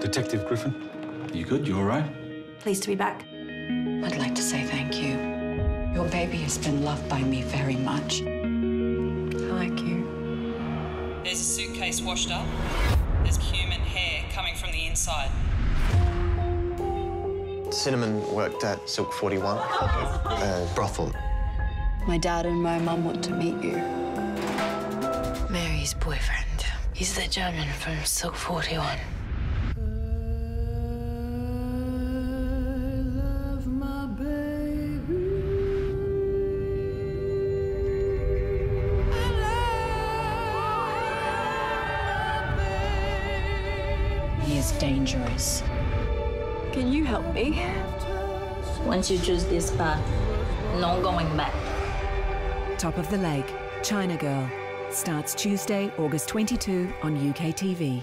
Detective Griffin, you good? You all right? Pleased to be back. I'd like to say thank you. Your baby has been loved by me very much. I like you. There's a suitcase washed up. There's human hair coming from the inside. Cinnamon worked at Silk 41, a brothel. My dad and my mum want to meet you. Mary's boyfriend. He's the German from Silk 41. He is dangerous. Can you help me? Once you choose this path, no going back. Top of the Lake, China Girl. Starts Tuesday, August 22 on UKTV.